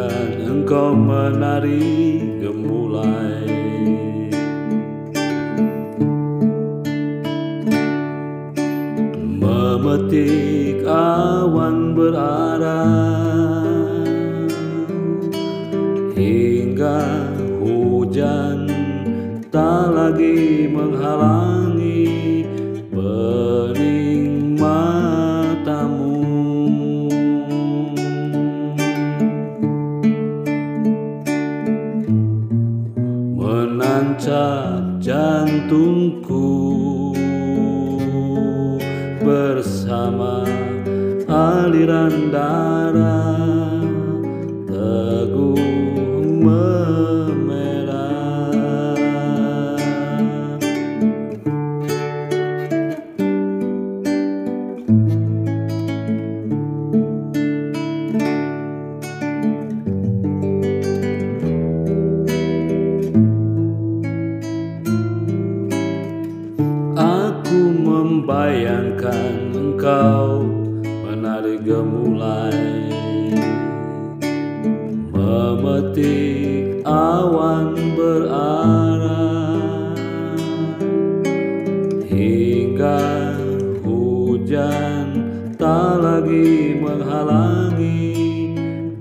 Biarkan engkau menari gemulai. Memetik awan berarah hingga hujan tak lagi menghalangi bening matamu. Menancap jantungku bersama aliran darah, teguh memerah. Aku membayangkan engkau menari gemulai, memetik awan berarah hingga hujan tak lagi menghalangi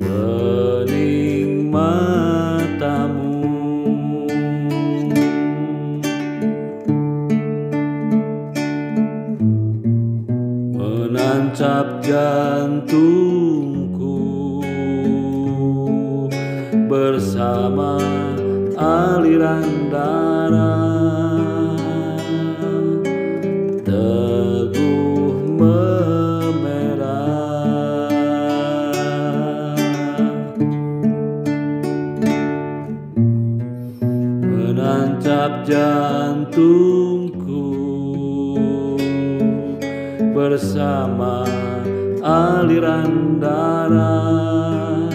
bening matamu. Menancap jantungku bersama aliran darah, teguh memerah. Menancap jantungku bersama aliran darah.